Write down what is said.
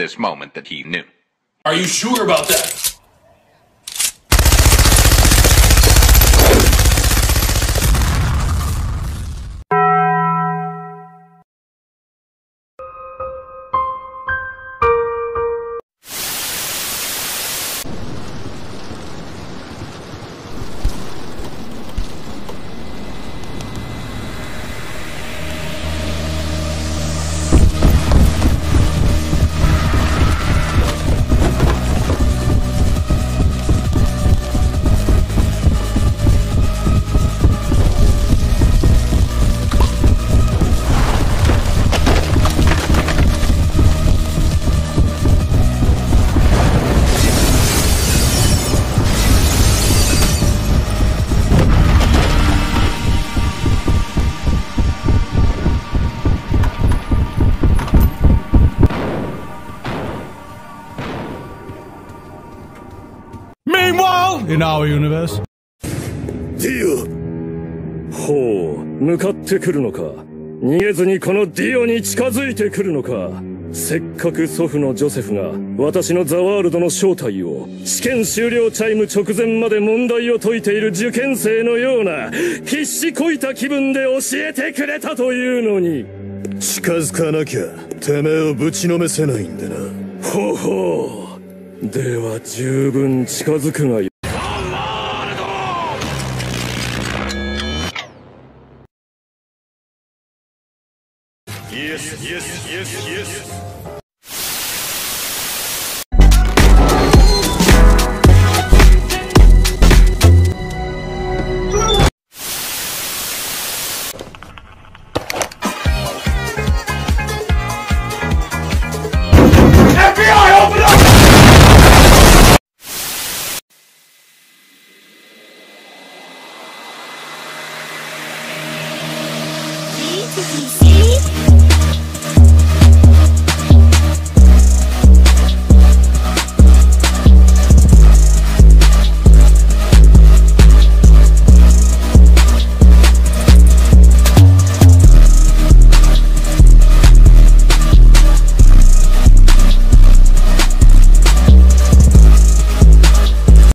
this moment that he knew. Are you sure about that? In our universe. Dio! ほう、向かってくるのか。逃げずにこのディオに近づいてくるのか。せっかく祖父のジョセフが私のザワールドの正体を試験終了チャイム直前まで問題を解いている受験生のような必死こいた気分で教えてくれたというのに。近づかなきゃ、てめえをぶちのめせないんでな。ほうほう。では十分近づくがよい。